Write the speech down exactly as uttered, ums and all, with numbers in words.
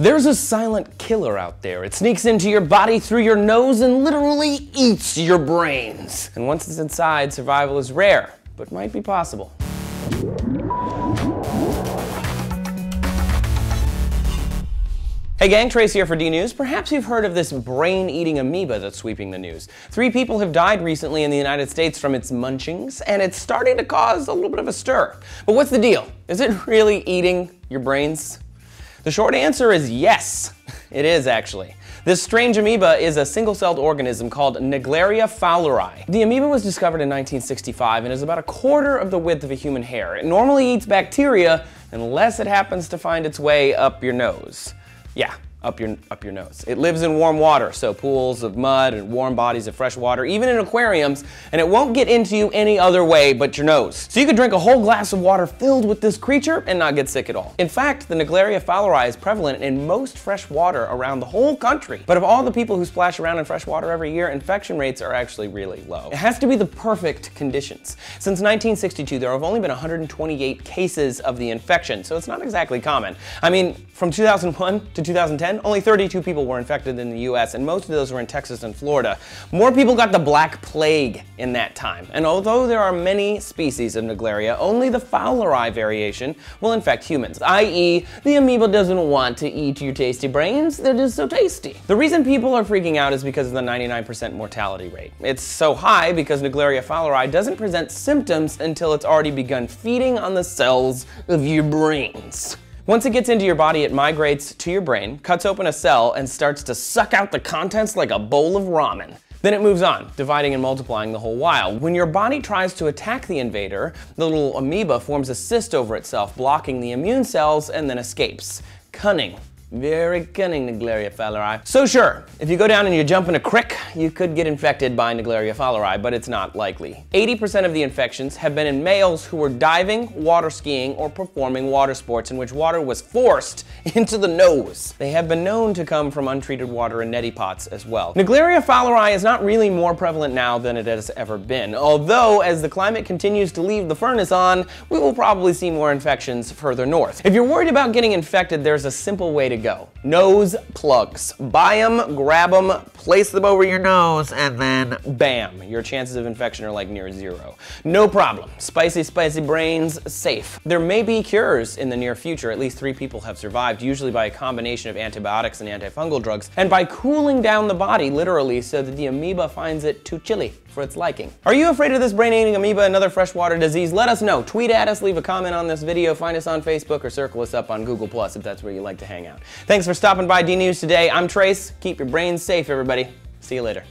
There's a silent killer out there. It sneaks into your body through your nose and literally eats your brains. And once it's inside, survival is rare, but might be possible. Hey gang, Trace here for DNews. Perhaps you've heard of this brain-eating amoeba that's sweeping the news. Three people have died recently in the United States from its munchings, and it's starting to cause a little bit of a stir. But what's the deal? Is it really eating your brains? The short answer is yes, it is actually. This strange amoeba is a single-celled organism called Naegleria fowleri. The amoeba was discovered in nineteen sixty-five and is about a quarter of the width of a human hair. It normally eats bacteria unless it happens to find its way up your nose. Yeah, up your, up your nose. It lives in warm water, so pools of mud and warm bodies of fresh water, even in aquariums, and it won't get into you any other way but your nose. So you could drink a whole glass of water filled with this creature and not get sick at all. In fact, the Naegleria fowleri is prevalent in most fresh water around the whole country. But of all the people who splash around in fresh water every year, infection rates are actually really low. It has to be the perfect conditions. Since nineteen sixty-two, there have only been one hundred twenty-eight cases of the infection, so it's not exactly common. I mean, from two thousand one to two thousand ten, only thirty-two people were infected in the U S, and most of those were in Texas and Florida. More people got the Black Plague in that time, and although there are many species of Naegleria, only the fowleri variation will infect humans, that is the amoeba doesn't want to eat your tasty brains, they're just so tasty. The reason people are freaking out is because of the ninety-nine percent mortality rate. It's so high because Naegleria fowleri doesn't present symptoms until it's already begun feeding on the cells of your brains. Once it gets into your body, it migrates to your brain, cuts open a cell, and starts to suck out the contents like a bowl of ramen. Then it moves on, dividing and multiplying the whole while. When your body tries to attack the invader, the little amoeba forms a cyst over itself, blocking the immune cells, and then escapes. Cunning. Very cunning, Naegleria fowleri. So sure, if you go down and you jump in a creek, you could get infected by Naegleria fowleri, but it's not likely. eighty percent of the infections have been in males who were diving, water skiing, or performing water sports in which water was forced into the nose. They have been known to come from untreated water in neti pots as well. Naegleria fowleri is not really more prevalent now than it has ever been, although as the climate continues to leave the furnace on, we will probably see more infections further north. If you're worried about getting infected, there's a simple way to go. Nose plugs. Buy them, grab them, place them over your nose, and then bam, your chances of infection are like near zero. No problem. Spicy, spicy brains, safe. There may be cures in the near future. At least three people have survived, usually by a combination of antibiotics and antifungal drugs, and by cooling down the body, literally, so that the amoeba finds it too chilly for its liking. Are you afraid of this brain-eating amoeba and other freshwater disease? Let us know. Tweet at us, leave a comment on this video, find us on Facebook, or circle us up on Google Plus if that's where you like to hang out. Thanks for stopping by DNews today. I'm Trace. Keep your brains safe, everybody. See you later.